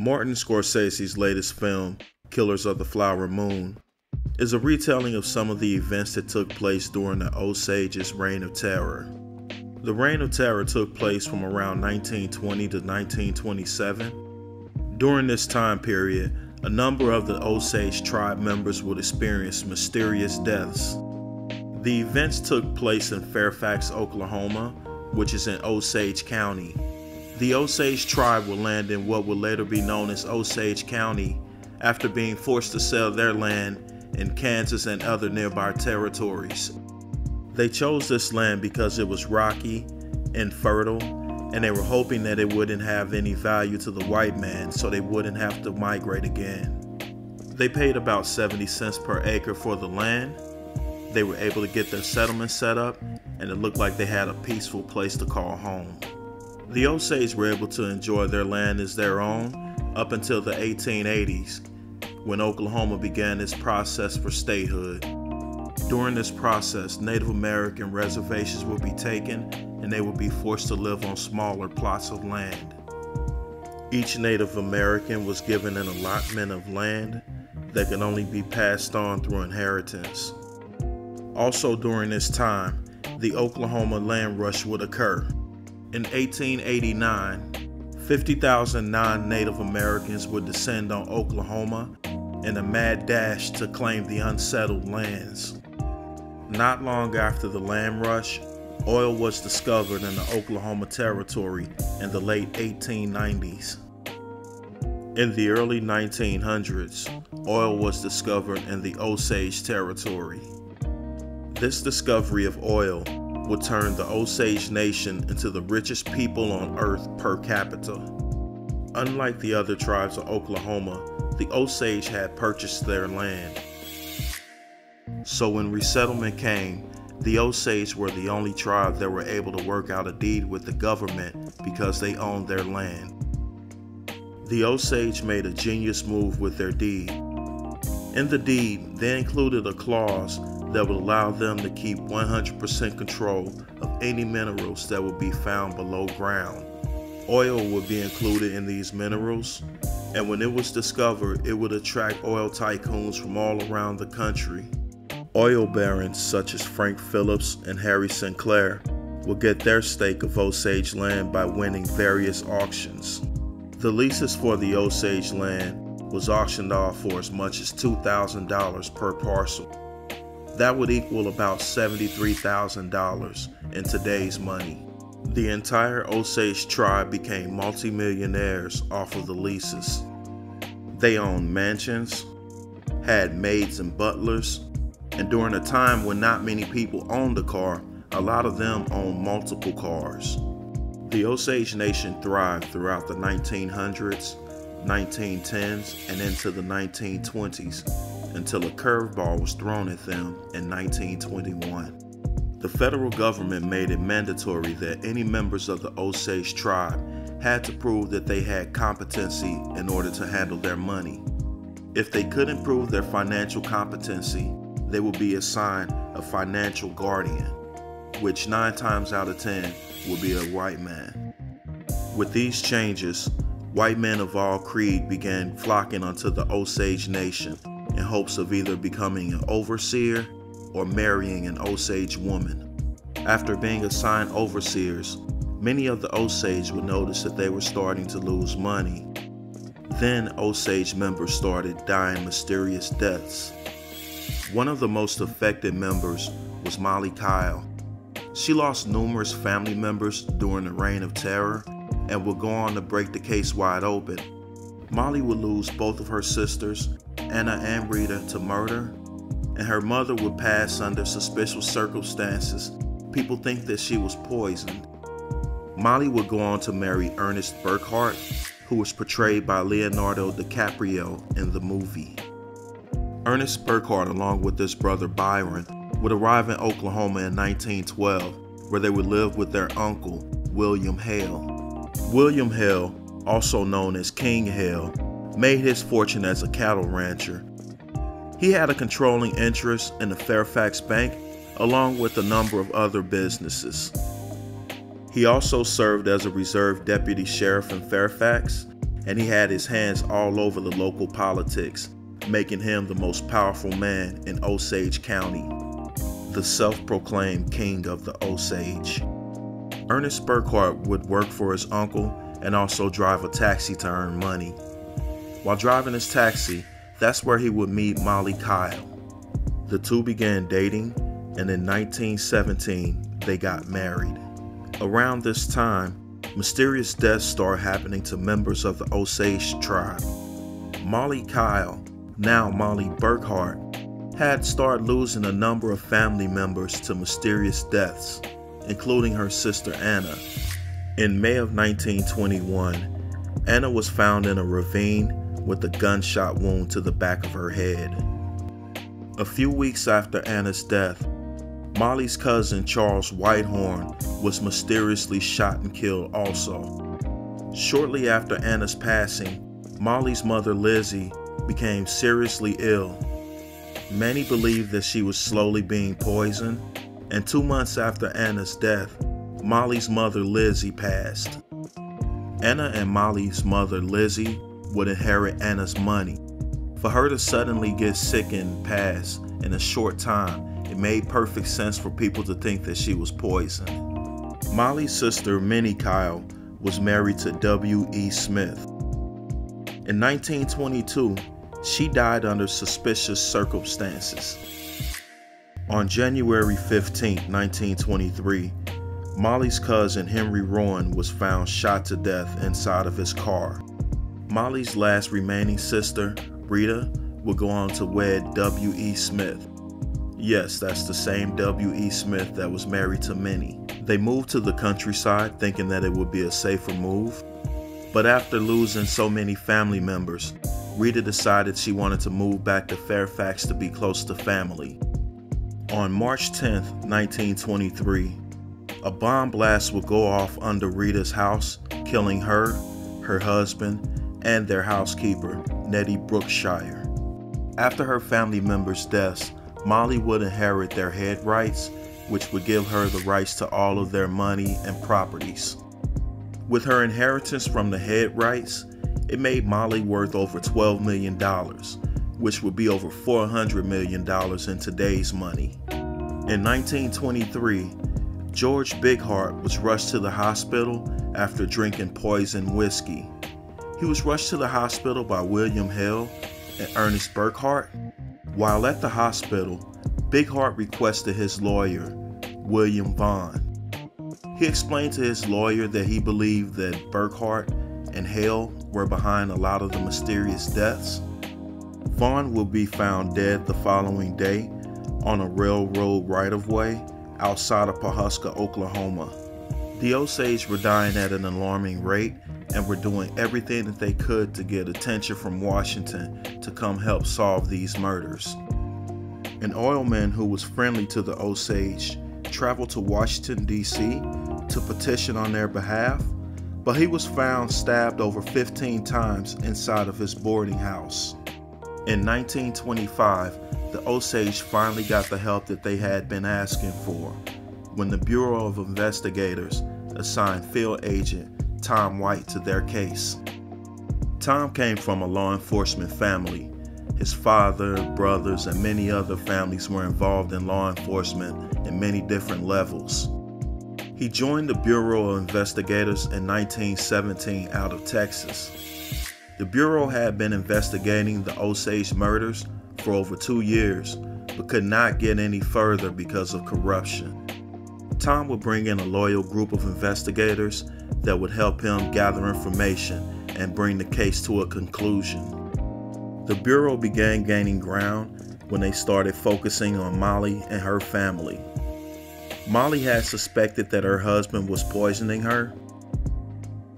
Martin Scorsese's latest film, Killers of the Flower Moon, is a retelling of some of the events that took place during the Osage's Reign of Terror. The Reign of Terror took place from around 1920 to 1927. During this time period, a number of the Osage tribe members would experience mysterious deaths. The events took place in Fairfax, Oklahoma, which is in Osage County. The Osage tribe would land in what would later be known as Osage County after being forced to sell their land in Kansas and other nearby territories. They chose this land because it was rocky, infertile, and they were hoping that it wouldn't have any value to the white man so they wouldn't have to migrate again. They paid about 70 cents per acre for the land. They were able to get their settlement set up, and it looked like they had a peaceful place to call home. The Osage were able to enjoy their land as their own up until the 1880s, when Oklahoma began its process for statehood. During this process, Native American reservations would be taken and they would be forced to live on smaller plots of land. Each Native American was given an allotment of land that could only be passed on through inheritance. Also during this time, the Oklahoma land rush would occur. In 1889, 50,000 non-Native Americans would descend on Oklahoma in a mad dash to claim the unsettled lands. Not long after the land rush, oil was discovered in the Oklahoma Territory in the late 1890s. In the early 1900s, oil was discovered in the Osage Territory. This discovery of oil would turn the Osage Nation into the richest people on earth per capita. Unlike the other tribes of Oklahoma, the Osage had purchased their land. So when resettlement came, the Osage were the only tribe that were able to work out a deed with the government because they owned their land. The Osage made a genius move with their deed. In the deed, they included a clause that would allow them to keep 100% control of any minerals that would be found below ground. Oil would be included in these minerals, and when it was discovered, it would attract oil tycoons from all around the country. Oil barons such as Frank Phillips and Harry Sinclair would get their stake of Osage land by winning various auctions. The leases for the Osage land was auctioned off for as much as $2,000 per parcel. That would equal about $73,000 in today's money. The entire Osage tribe became multimillionaires off of the leases. They owned mansions, had maids and butlers, and during a time when not many people owned a car, a lot of them owned multiple cars. The Osage Nation thrived throughout the 1900s, 1910s, and into the 1920s. Until a curveball was thrown at them in 1921. The federal government made it mandatory that any members of the Osage tribe had to prove that they had competency in order to handle their money. If they couldn't prove their financial competency, they would be assigned a financial guardian, which 9 times out of 10 would be a white man. With these changes, white men of all creed began flocking onto the Osage Nation in hopes of either becoming an overseer or marrying an Osage woman. After being assigned overseers, many of the Osage would notice that they were starting to lose money. Then Osage members started dying mysterious deaths. One of the most affected members was Molly Kyle. She lost numerous family members during the Reign of Terror and would go on to break the case wide open. Molly would lose both of her sisters, Anna and Rita, to murder, and her mother would pass under suspicious circumstances. People think that she was poisoned. Molly would go on to marry Ernest Burkhart, who was portrayed by Leonardo DiCaprio in the movie. Ernest Burkhart, along with his brother Byron, would arrive in Oklahoma in 1912, where they would live with their uncle, William Hale. William Hale, also known as King Hale, made his fortune as a cattle rancher. He had a controlling interest in the Fairfax Bank, along with a number of other businesses. He also served as a reserve deputy sheriff in Fairfax and he had his hands all over the local politics, making him the most powerful man in Osage County, the self-proclaimed king of the Osage. Ernest Burkhart would work for his uncle and also drive a taxi to earn money. While driving his taxi, that's where he would meet Molly Kyle. The two began dating, and in 1917, they got married. Around this time, mysterious deaths start happening to members of the Osage tribe. Molly Kyle, now Molly Burkhart, had started losing a number of family members to mysterious deaths, including her sister Anna. In May of 1921, Anna was found in a ravine with a gunshot wound to the back of her head. A few weeks after Anna's death, Molly's cousin Charles Whitehorn was mysteriously shot and killed also. Shortly after Anna's passing, Molly's mother Lizzie became seriously ill. Many believe that she was slowly being poisoned, and 2 months after Anna's death, Molly's mother Lizzie passed. Anna and Molly's mother Lizzie would inherit Anna's money. For her to suddenly get sick and pass in a short time, it made perfect sense for people to think that she was poisoned. Molly's sister Minnie Kyle was married to W.E. Smith. In 1922, she died under suspicious circumstances. On January 15, 1923, Molly's cousin Henry Rowan was found shot to death inside of his car. Molly's last remaining sister, Rita, would go on to wed W.E. Smith. Yes, that's the same W.E. Smith that was married to Minnie. They moved to the countryside thinking that it would be a safer move, but after losing so many family members, Rita decided she wanted to move back to Fairfax to be close to family. On March 10, 1923, a bomb blast would go off under Rita's house, killing her, her husband, and their housekeeper, Nettie Brookshire. After her family members' deaths, Molly would inherit their head rights, which would give her the rights to all of their money and properties. With her inheritance from the head rights, it made Molly worth over $12 million, which would be over $400 million in today's money. In 1923, George Bigheart was rushed to the hospital after drinking poisoned whiskey. He was rushed to the hospital by William Hale and Ernest Burkhart. While at the hospital, Bigheart requested his lawyer, William Vaughn. He explained to his lawyer that he believed that Burkhart and Hale were behind a lot of the mysterious deaths. Vaughn would be found dead the following day on a railroad right-of-way outside of Pawhuska, Oklahoma. The Osage were dying at an alarming rate and were doing everything that they could to get attention from Washington to come help solve these murders. An oilman who was friendly to the Osage traveled to Washington, D.C. to petition on their behalf, but he was found stabbed over 15 times inside of his boarding house. In 1925, the Osage finally got the help that they had been asking for when the Bureau of Investigators assigned field agent Tom White to their case. Tom came from a law enforcement family. His father, brothers, and many other families were involved in law enforcement in many different levels. He joined the Bureau of Investigators in 1917 out of Texas. The Bureau had been investigating the Osage murders for over 2 years, but could not get any further because of corruption. Tom would bring in a loyal group of investigators that would help him gather information and bring the case to a conclusion. The Bureau began gaining ground when they started focusing on Molly and her family. Molly had suspected that her husband was poisoning her.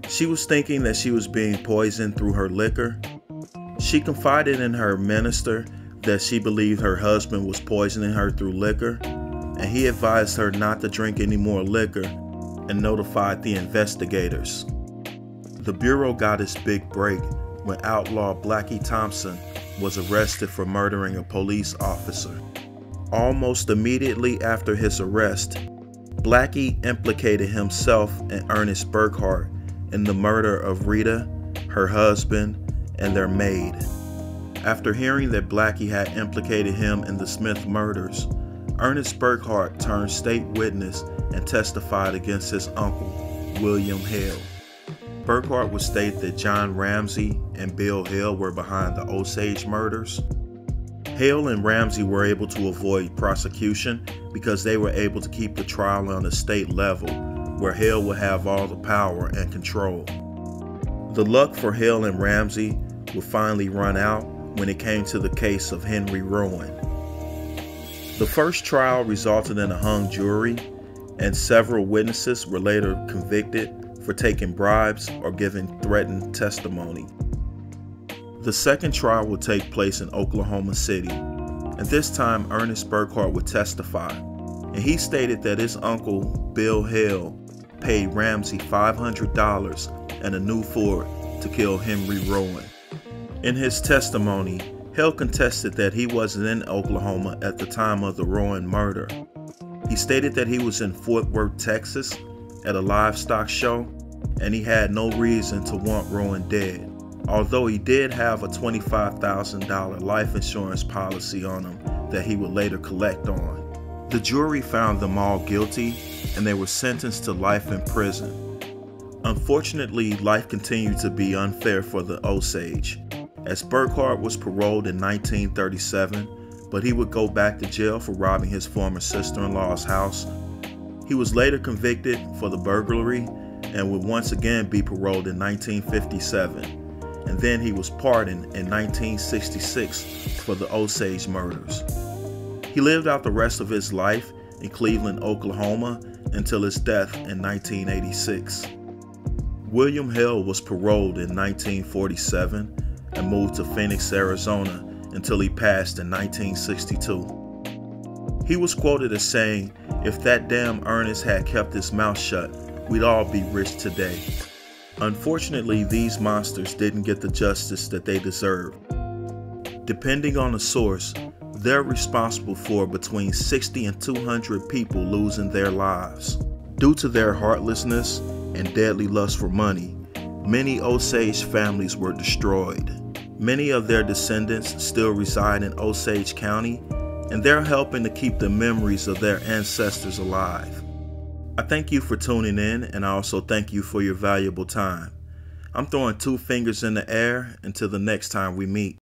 She was thinking that she was being poisoned through her liquor. She confided in her minister that she believed her husband was poisoning her through liquor, and he advised her not to drink any more liquor and notified the investigators. The Bureau got its big break when outlaw Blackie Thompson was arrested for murdering a police officer. Almost immediately after his arrest, Blackie implicated himself and Ernest Burkhart in the murder of Rita, her husband, and their maid. After hearing that Blackie had implicated him in the Smith murders, Ernest Burkhart turned state witness and testified against his uncle, William Hale. Burkhart would state that John Ramsey and Bill Hale were behind the Osage murders. Hale and Ramsey were able to avoid prosecution because they were able to keep the trial on a state level, where Hale would have all the power and control. The luck for Hale and Ramsey would finally run out when it came to the case of Henry Rowan. The first trial resulted in a hung jury, and several witnesses were later convicted for taking bribes or giving threatened testimony. The second trial would take place in Oklahoma City, and this time Ernest Burkhart would testify, and he stated that his uncle, Bill Hale, paid Ramsey $500 and a new Ford to kill Henry Rowan. In his testimony, Hale contested that he wasn't in Oklahoma at the time of the Rowan murder. He stated that he was in Fort Worth, Texas at a livestock show, and he had no reason to want Rowan dead, although he did have a $25,000 life insurance policy on him that he would later collect on. The jury found them all guilty, and they were sentenced to life in prison. Unfortunately, life continued to be unfair for the Osage, as Burkhart was paroled in 1937, but he would go back to jail for robbing his former sister-in-law's house. He was later convicted for the burglary and would once again be paroled in 1957, and then he was pardoned in 1966 for the Osage murders. He lived out the rest of his life in Cleveland, Oklahoma, until his death in 1986. William Hale was paroled in 1947, and moved to Phoenix, Arizona until he passed in 1962. He was quoted as saying, "If that damn Ernest had kept his mouth shut, we'd all be rich today." Unfortunately, these monsters didn't get the justice that they deserved. Depending on the source, they're responsible for between 60 and 200 people losing their lives. Due to their heartlessness and deadly lust for money, many Osage families were destroyed. Many of their descendants still reside in Osage County, and they're helping to keep the memories of their ancestors alive. I thank you for tuning in, and I also thank you for your valuable time. I'm throwing two fingers in the air until the next time we meet.